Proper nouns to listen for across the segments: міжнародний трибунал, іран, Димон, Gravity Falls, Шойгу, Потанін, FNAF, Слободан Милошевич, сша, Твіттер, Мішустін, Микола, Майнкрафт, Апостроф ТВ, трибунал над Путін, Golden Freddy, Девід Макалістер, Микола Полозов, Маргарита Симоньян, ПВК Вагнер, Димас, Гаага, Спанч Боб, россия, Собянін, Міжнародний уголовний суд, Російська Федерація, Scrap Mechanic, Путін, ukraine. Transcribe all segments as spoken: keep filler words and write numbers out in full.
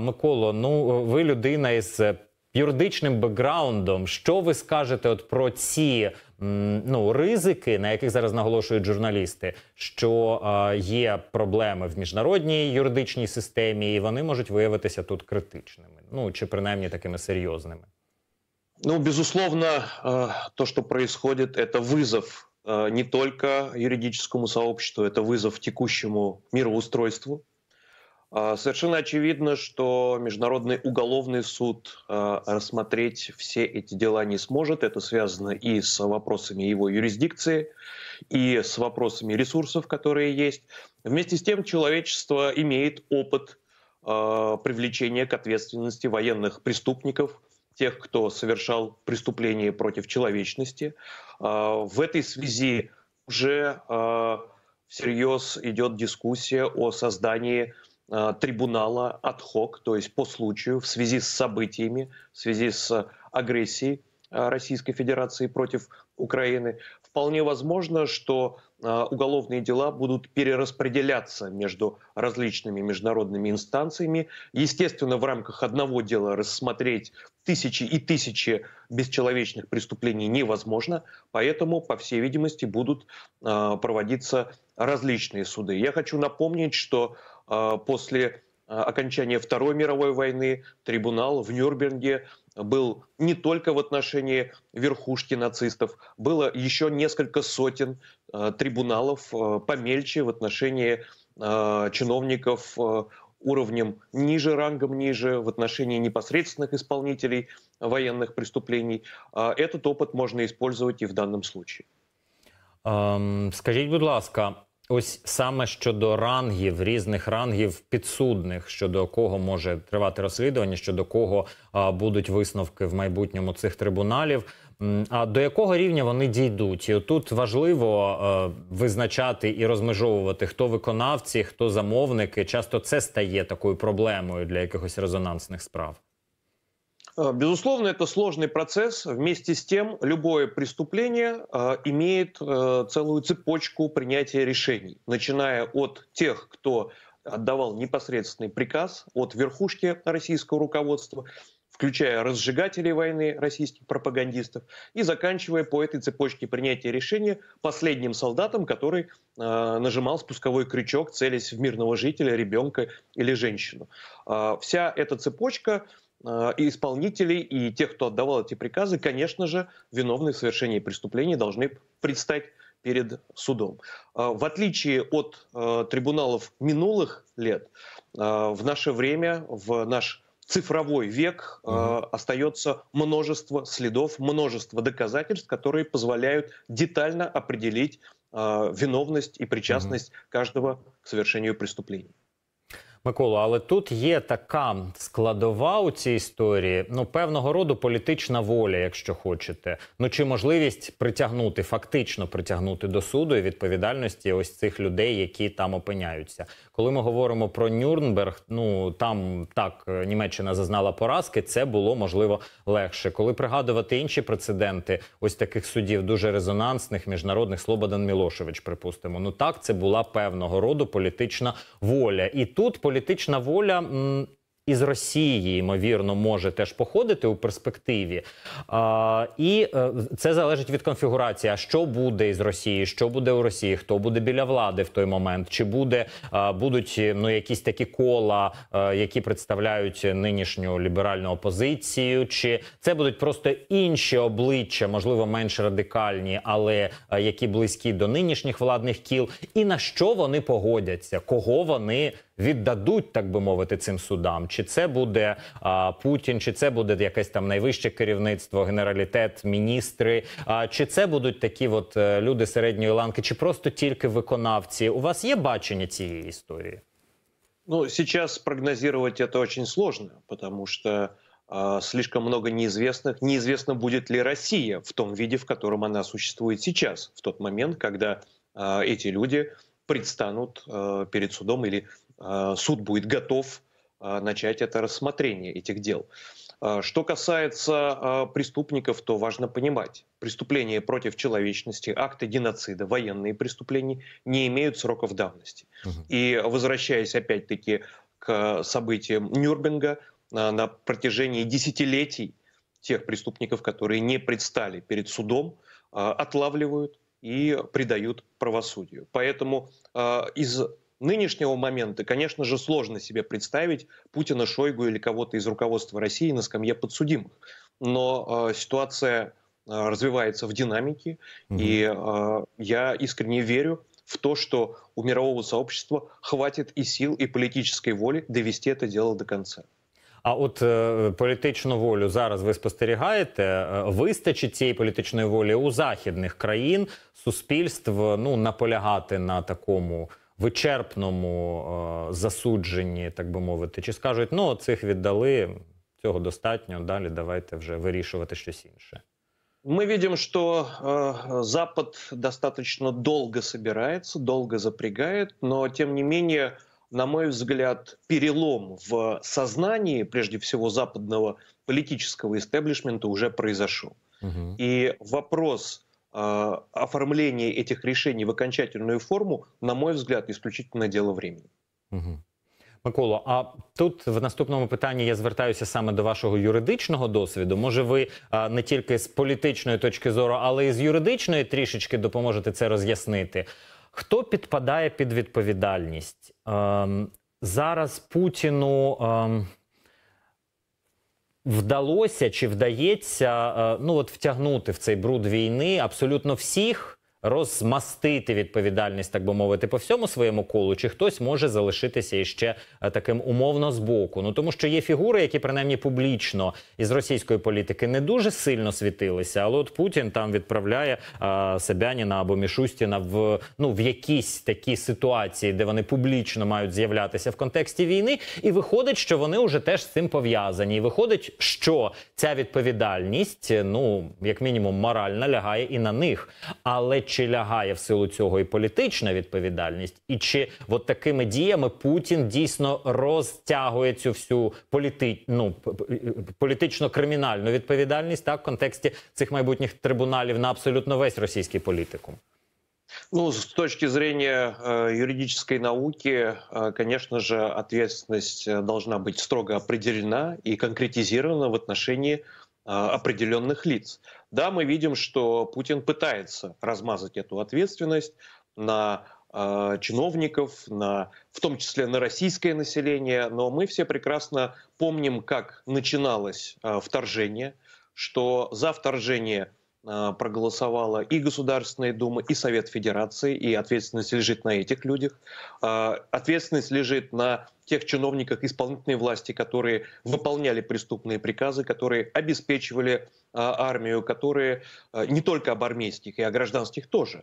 Миколо, ну ви людина із юридичним бекграундом. Що ви скажете от про ці ну, ризики, на яких зараз наголошують журналісти, що е, є проблеми в міжнародній юридичній системі, і вони можуть виявитися тут критичними, ну чи принаймні такими серйозними? Ну, безусловно, то, что происходит, это вызов не только юридическому сообществу, это вызов текущему мироустройству. Совершенно очевидно, что Международный уголовный суд рассмотреть все эти дела не сможет. Это связано и с вопросами его юрисдикции, и с вопросами ресурсов, которые есть. Вместе с тем, человечество имеет опыт привлечения к ответственности военных преступников, тех, кто совершал преступления против человечности. В этой связи уже всерьез идет дискуссия о создании трибунала ад-хок, то есть по случаю, в связи с событиями, в связи с агрессией Российской Федерации против Украины. Вполне возможно, что уголовные дела будут перераспределяться между различными международными инстанциями. Естественно, в рамках одного дела рассмотреть тысячи и тысячи бесчеловечных преступлений невозможно, поэтому, по всей видимости, будут проводиться различные суды. Я хочу напомнить, что после окончания Второй мировой войны трибунал в Нюрнберге был не только в отношении верхушки нацистов, было еще несколько сотен трибуналов помельче в отношении чиновников уровнем ниже, рангом ниже, в отношении непосредственных исполнителей военных преступлений. Этот опыт можно использовать и в данном случае. Эм, скажите, будь ласка, ось саме щодо рангів, різних рангів підсудних, щодо кого може тривати розслідування, щодо кого а, будуть висновки в майбутньому цих трибуналів, а до якого рівня вони дійдуть? І тут важливо а, визначати і розмежовувати, хто виконавці, хто замовники. Часто це стає такою проблемою для якихось резонансних справ. Безусловно, это сложный процесс. Вместе с тем, любое преступление э, имеет э, целую цепочку принятия решений, начиная от тех, кто отдавал непосредственный приказ, от верхушки российского руководства, включая разжигателей войны, российских пропагандистов, и заканчивая по этой цепочке принятия решения последним солдатом, который э, нажимал спусковой крючок, целясь в мирного жителя, ребенка или женщину. Э, вся эта цепочка и исполнителей, и тех, кто отдавал эти приказы, конечно же, виновные в совершении преступлений должны предстать перед судом. В отличие от трибуналов минулых лет, в наше время, в наш цифровой век mm-hmm. остается множество следов, множество доказательств, которые позволяют детально определить виновность и причастность mm-hmm. каждого к совершению преступлений. Миколо, але тут є така складова у цій історії, ну, певного роду політична воля, якщо хочете. Ну, чи можливість притягнути, фактично притягнути до суду і відповідальності ось цих людей, які там опиняються. Коли ми говоримо про Нюрнберг, ну, там, так, Німеччина зазнала поразки, це було, можливо, легше. Коли пригадувати інші прецеденти ось таких судів, дуже резонансних, міжнародних, Слободан Милошевич, припустимо, ну, так, це була певного роду політична воля. І тут політична воля м, із Росії, ймовірно, може теж походити у перспективі. А, і е, це залежить від конфігурації. А що буде із Росії, що буде у Росії, хто буде біля влади в той момент? Чи буде, е, будуть ну, якісь такі кола, е, які представляють нинішню ліберальну опозицію? Чи це будуть просто інші обличчя, можливо, менш радикальні, але е, які близькі до нинішніх владних кіл? І на що вони погодяться? Кого вони віддадуть, так би мовити, цим судам? Чи це буде а, Путін, чи це буде якесь там найвище керівництво, генералітет, міністри, а, чи це будуть такі от люди середньої ланки, чи просто тільки виконавці? У вас є бачення цієї історії? Ну, сейчас прогнозировать это очень сложно, потому что э, слишком много неизвестных. Неизвестно, будет ли Россия в том виде, в котором она существует сейчас, в тот момент, когда э, эти люди предстанут э, перед судом или суд будет готов начать это рассмотрение этих дел. Что касается преступников, то важно понимать, преступления против человечности, акты геноцида, военные преступления не имеют сроков давности. И возвращаясь опять-таки к событиям Нюрнберга на протяжении десятилетий тех преступников, которые не предстали перед судом, отлавливают и предают правосудию. Поэтому из нынешнего момента, конечно же, сложно себе представить Путина, Шойгу или кого-то из руководства России на скамье подсудимых. Но ситуация развивается в динамике, угу. и я искренне верю в то, что у мирового сообщества хватит и сил, и политической воли довести это дело до конца. А от е, політичну волю зараз ви спостерігаєте, вистачить цієї політичної волі у західних країн, суспільств, ну, наполягати на такому вичерпному е, засудженні, так би мовити? Чи скажуть, ну, цих віддали, цього достатньо, далі давайте вже вирішувати щось інше? Мы видим, что э, Запад достаточно долго собирается, долго запрягает, но, тем не менее, на мой взгляд, перелом в сознании, прежде всего, западного политического истеблишмента уже произошел. Угу. И вопрос э, оформления этих решений в окончательную форму, на мой взгляд, исключительно дело времени. Угу. Миколо, а тут в наступному питанні я звертаюся саме до вашого юридичного досвіду. Може ви а, не тільки з політичної точки зору, але і з юридичної трішечки допоможете це роз'яснити. Хто підпадає під відповідальність? Ем, зараз Путіну ем, вдалося чи вдається е, ну, от втягнути в цей бруд війни абсолютно всіх, розмастити відповідальність, так би мовити, по всьому своєму колу, чи хтось може залишитися іще таким умовно збоку? Ну, тому що є фігури, які, принаймні, публічно із російської політики не дуже сильно світилися, але от Путін там відправляє а, Собяніна або Мішустіна в, ну, в якісь такі ситуації, де вони публічно мають з'являтися в контексті війни, і виходить, що вони уже теж з цим пов'язані. І виходить, що ця відповідальність, ну, як мінімум, морально лягає і на них. Але чи лягає в силу цього і політична відповідальність? І чи от такими діями Путін дійсно розтягує цю всю політи... ну, політично-кримінальну відповідальність, так, в контексті цих майбутніх трибуналів на абсолютно весь російський політикум? Ну, с точки зрения э, юридической науки, э, конечно же, ответственность должна быть строго определена и конкретизирована в отношении э, определенных лиц. Да, мы видим, что Путин пытается размазать эту ответственность на э, чиновников, на, в том числе на российское население, но мы все прекрасно помним, как начиналось э, вторжение, что за вторжение э, проголосовала и Государственная Дума, и Совет Федерации, и ответственность лежит на этих людях. Э, ответственность лежит на тех чиновниках исполнительной власти, которые выполняли преступные приказы, которые обеспечивали армию, которые не только об армейских, и о гражданских тоже.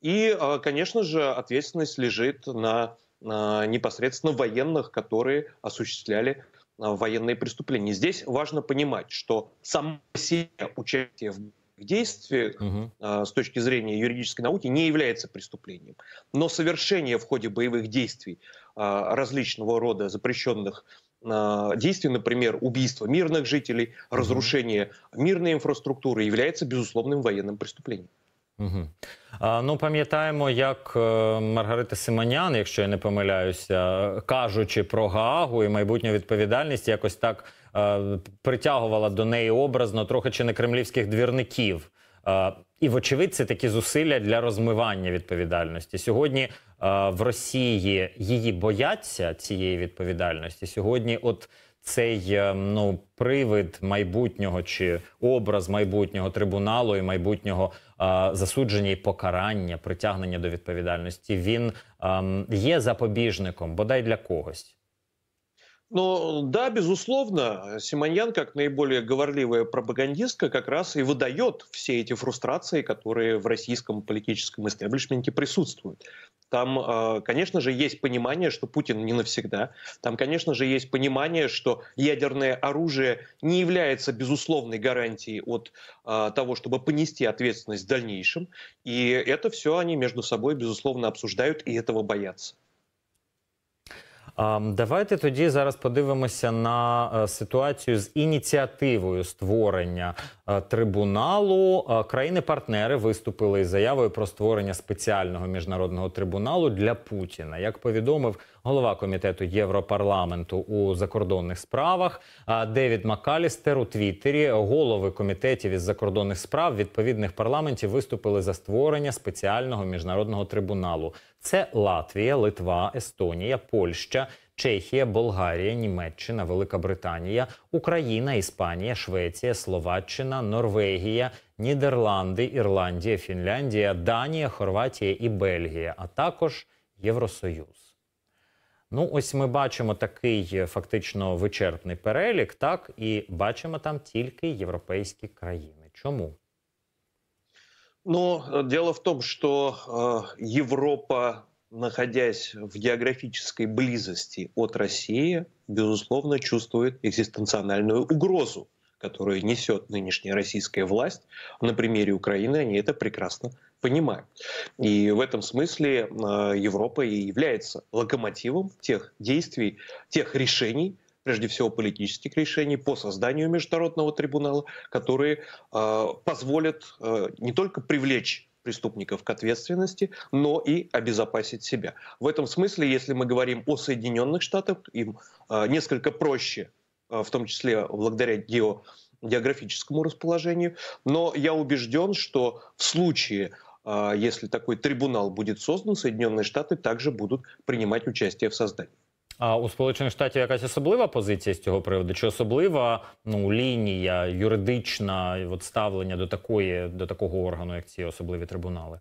И, конечно же, ответственность лежит на, на непосредственно военных, которые осуществляли военные преступления. Здесь важно понимать, что само себе участие в действиях угу. с точки зрения юридической науки не является преступлением. Но совершение в ходе боевых действий различного рода запрещенных действий, например, убийство мирных жителей, разрушение мирной инфраструктуры, является безусловным военным преступлением. Угу. А, ну, пам'ятаємо, як Маргарита Симоньян, якщо я не помиляюся, кажучи про Гаагу і майбутню відповідальність, якось так а, притягувала до неї образно трохи чи не кремлівських двірників. А, і вочевидь, це такі зусилля для розмивання відповідальності. Сьогодні а, в Росії її бояться, цієї відповідальності. Сьогодні от цей, ну, привид майбутнього чи образ майбутнього трибуналу і майбутнього а, засудження і покарання, притягнення до відповідальності, він а, є запобіжником, бодай для когось? Ну, да, безусловно, Симоньян, как наиболее говорливая пропагандистка, как раз и выдает все эти фрустрации, которые в российском политическом истеблишменте присутствуют. Там, конечно же, есть понимание, что Путин не навсегда. Там, конечно же, есть понимание, что ядерное оружие не является безусловной гарантией от того, чтобы понести ответственность в дальнейшем. И это все они между собой, безусловно, обсуждают и этого боятся. Давайте тоді зараз подивимося на ситуацію з ініціативою створення трибуналу. Країни-партнери виступили із заявою про створення спеціального міжнародного трибуналу для Путіна. Як повідомив голова комітету Європарламенту у закордонних справах Девід Макалістер у Твіттері, голови комітетів із закордонних справ відповідних парламентів виступили за створення спеціального міжнародного трибуналу. Це Латвія, Литва, Естонія, Польща, Чехія, Болгарія, Німеччина, Велика Британія, Україна, Іспанія, Швеція, Словаччина, Норвегія, Нідерланди, Ірландія, Фінляндія, Данія, Хорватія і Бельгія, а також Євросоюз. Ну ось ми бачимо такий фактично вичерпний перелік, так, і бачимо там тільки європейські країни. Чому? Ну, дело в том, что э, Европа, находясь в географической близости от России, безусловно, чувствует экзистенциальную угрозу, которую несет нынешняя российская власть. На примере Украины они это прекрасно понимают. И в этом смысле Европа и является локомотивом тех действий, тех решений, прежде всего политических решений по созданию международного трибунала, которые э, позволят э, не только привлечь преступников к ответственности, но и обезопасить себя. В этом смысле, если мы говорим о Соединенных Штатах, им э, несколько проще, э, в том числе благодаря гео, географическому расположению, но я убежден, что в случае, э, если такой трибунал будет создан, Соединенные Штаты также будут принимать участие в создании. А у Сполучених Штатів якась особлива позиція з цього приводу? Чи особлива, ну, лінія юридична от ставлення до такої, до такого органу, як ці особливі трибунали?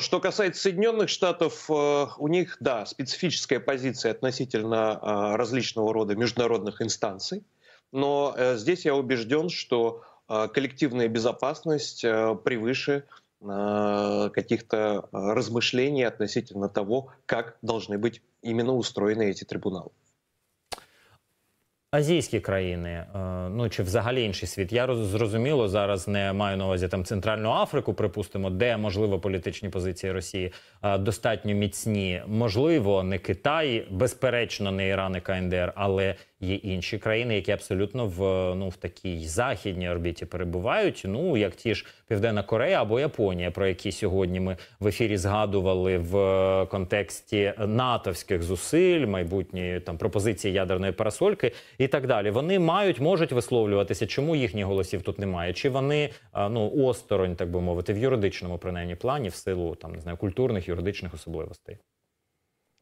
Что касается Соединенных Штатов, у них, да, специфическая позиция относительно различного рода международных инстанций, но здесь я убежден, что коллективная безопасность превыше каких-то размышлений относительно того, как должны быть именно устроены эти трибуналы. Азійські країни, ну чи взагалі інший світ, я зрозуміло зараз не маю на увазі там Центральну Африку, припустимо, де, можливо, політичні позиції Росії достатньо міцні. Можливо, не Китай, безперечно, не Іран і КНДР, але є інші країни, які абсолютно в, ну, в такій західній орбіті перебувають, ну як ті ж Південна Корея або Японія, про які сьогодні ми в ефірі згадували в контексті натовських зусиль, майбутньої там пропозиції ядерної парасольки і так далі. Вони мають, можуть висловлюватися, чому їхніх голосів тут немає, чи вони, ну, осторонь, так би мовити, в юридичному принаймні плані, в силу там, не знаю, культурних, юридичних особливостей.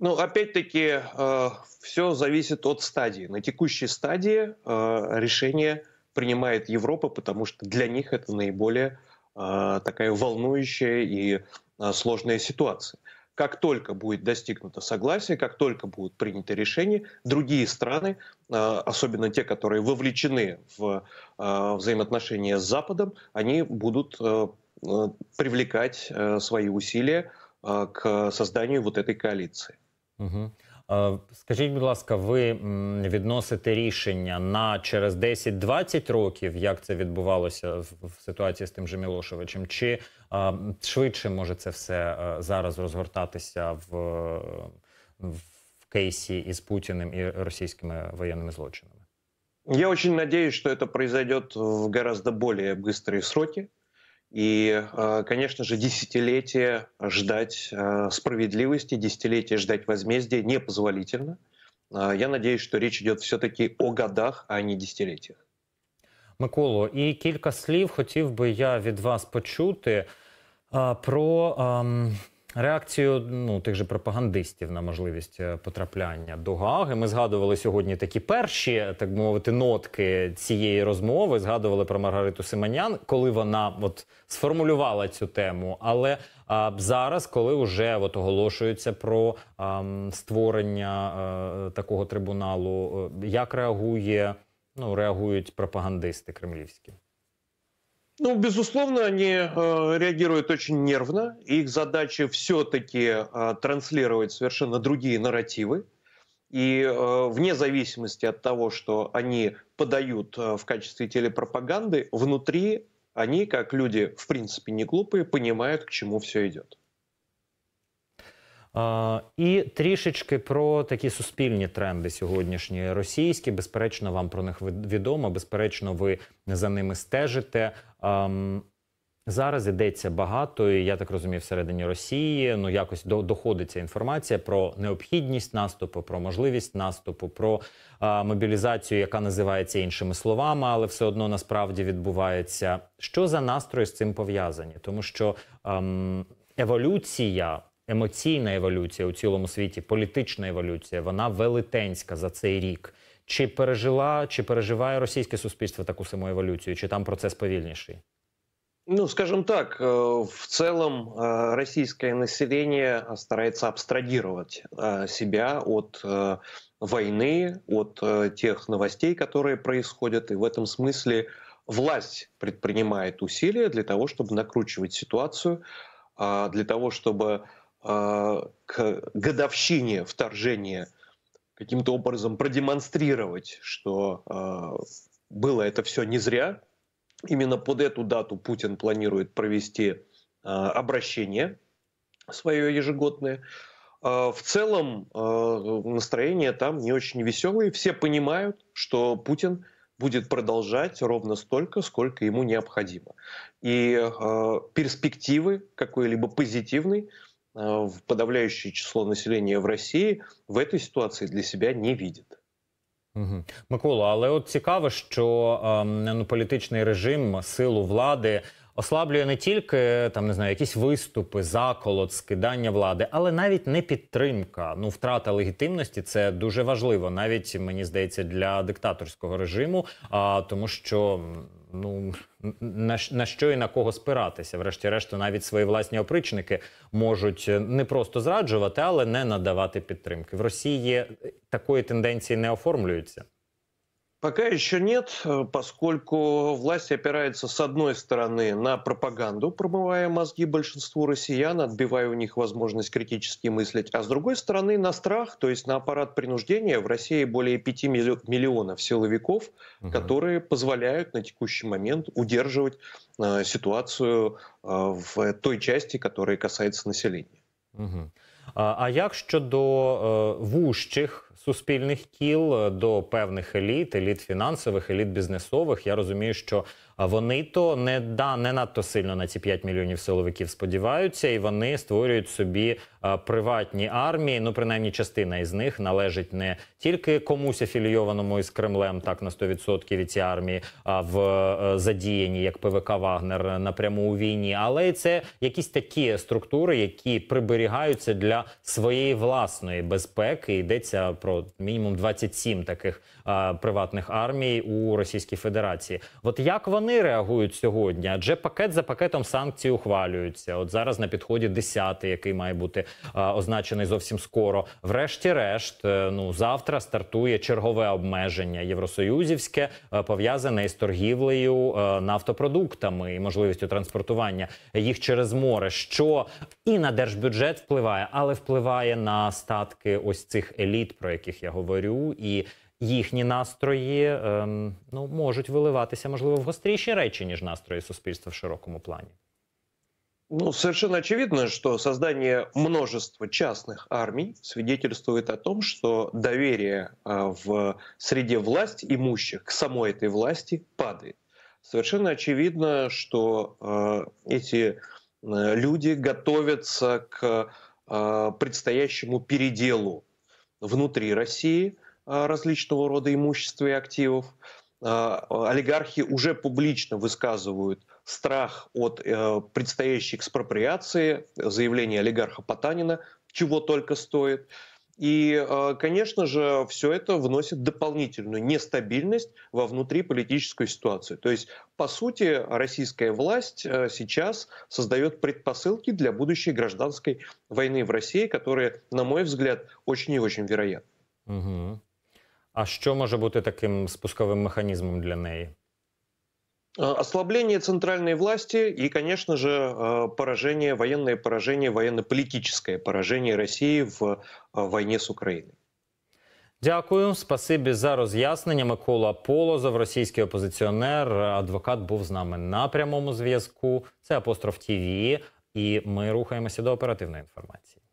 Ну, опять-таки, э, все зависит от стадии. На текущей стадии э, решение принимает Европа, потому что для них это наиболее э, такая волнующая и э, сложная ситуация. Как только будет достигнуто согласие, как только будут приняты решения, другие страны, э, особенно те, которые вовлечены в э, взаимоотношения с Западом, они будут э, привлекать э, свои усилия э, к созданию вот этой коалиции. Угу. Скажіть, будь ласка, ви відносите рішення на через десять-двадцять років, як це відбувалося в ситуації з тим же Милошевичем? Чи а, швидше може це все а, зараз розгортатися в, в кейсі із Путіним і російськими воєнними злочинами? Я дуже сподіваюся, що це відбувається в гораздо більш швидкі сроки. И, конечно же, десятилетия ждать справедливости, десятилетия ждать возмездия непозволительно. Я надеюсь, что речь идет все-таки о годах, а не десятилетиях. Миколо, і кілька слів хотів би я від вас почути а, про а, реакцію, ну, тих же пропагандистів на можливість потрапляння до Гааги. Ми згадували сьогодні такі перші, так би мовити, нотки цієї розмови. Згадували про Маргариту Симоньян, коли вона от сформулювала цю тему. Але а, зараз, коли вже от, оголошується про а, створення а, такого трибуналу, як реагує, ну, реагують пропагандисти кремлівські? Ну, безусловно, они э, реагируют очень нервно. Их задача все-таки э, транслировать совершенно другие нарративы. И э, вне зависимости от того, что они подают э, в качестве телепропаганды, внутри они, как люди, в принципе, не глупые, понимают, к чему все идет. І трішечки про такі суспільні тренди сьогоднішні російські. Безперечно, вам про них відомо, безперечно, ви за ними стежите. Зараз йдеться багато, і я так розумію, всередині Росії, ну якось доходиться інформація про необхідність наступу, про можливість наступу, про а, мобілізацію, яка називається іншими словами, але все одно насправді відбувається. Що за настрої з цим пов'язані? Тому що ем, еволюція, емоційна еволюція у цілому світі, політична еволюція, вона велетенська за цей рік. Чи пережила, чи переживає російське суспільство таку саму еволюцію, чи там процес повільніший? Ну, скажем так, в целом российское население старается абстрагировать себя от войны, от тех новостей, которые происходят. И в этом смысле власть предпринимает усилия для того, чтобы накручивать ситуацию, для того, чтобы к годовщине вторжения каким-то образом продемонстрировать, что было это все не зря. Именно под эту дату Путин планирует провести э, обращение свое ежегодное. Э, в целом э, настроение там не очень веселое. Все понимают, что Путин будет продолжать ровно столько, сколько ему необходимо. И э, перспективы какой-либо позитивной э, в подавляющее число населения в России в этой ситуации для себя не видит. Угу. Микола, але от цікаво, що ем, ну, політичний режим, силу влади ослаблює не тільки там, не знаю, якісь виступи, заколот, скидання влади, але навіть не підтримка. Ну, втрата легітимності – це дуже важливо, навіть, мені здається, для диктаторського режиму, а, тому що ну, на, на що і на кого спиратися. Врешті-решт, навіть свої власні опричники можуть не просто зраджувати, але не надавати підтримки. В Росії такої тенденції не оформлюється? Пока еще нет, поскольку власть опирается, с одной стороны, на пропаганду, промывая мозги большинству россиян, отбивая у них возможность критически мыслить, а с другой стороны, на страх, то есть на аппарат принуждения. В России более пяти миллионов силовиков, угу. которые позволяют на текущий момент удерживать э, ситуацию э, в той части, которая касается населения. Угу. А як щодо е, вужчих суспільних кіл, до певних еліт, еліт фінансових, еліт бізнесових? Я розумію, що вони то не, да, не надто сильно на ці п'ять мільйонів силовиків сподіваються, і вони створюють собі е, приватні армії, ну принаймні частина із них належить не тільки комусь афілійованому із Кремлем, так на сто відсотків від ці армії, а в е, задіяні, як ПВК Вагнер, напряму у війні, але і це якісь такі структури, які приберігаються для своєї власної безпеки. Йдеться про мінімум двадцять сім таких е, приватних армій у Російській Федерації. От як вони Вони реагують сьогодні, адже пакет за пакетом санкцій ухвалюються. От зараз на підході десятий, який має бути а, означений зовсім скоро. Врешті-решт, ну, завтра стартує чергове обмеження євросоюзівське, а, пов'язане із торгівлею а, нафтопродуктами і можливістю транспортування їх через море, що і на держбюджет впливає, але впливає на статки ось цих еліт, про яких я говорю, і їхні настрої ем, ну, можуть виливатися, можливо, в гостріші речі, ніж настрої суспільства в широкому плані. Ну, совершенно очевидно, что создание множества частных армий свидетельствует о том, что доверие в среде власть имущих к самой этой власти падает. Совершенно очевидно, что э, эти люди готовятся к э, предстоящему переделу внутри России, различного рода имущества и активов. Олигархи уже публично высказывают страх от предстоящей экспроприации, заявление олигарха Потанина, чего только стоит. И, конечно же, все это вносит дополнительную нестабильность во внутриполитическую ситуацию. То есть, по сути, российская власть сейчас создает предпосылки для будущей гражданской войны в России, которые, на мой взгляд, очень и очень вероятны. Угу. А что может быть таким спусковым механизмом для нее? Ослабление центральной власти и, конечно же, поражение, военное поражение, военно-политическое поражение России в войне с Украиной. Дякую, спасибі за роз'яснення. Микола Полозов, російський опозиціонер, адвокат, був з нами на прямому зв'язку. Це Апостроф ТВ, і ми рухаємося до оперативної інформації.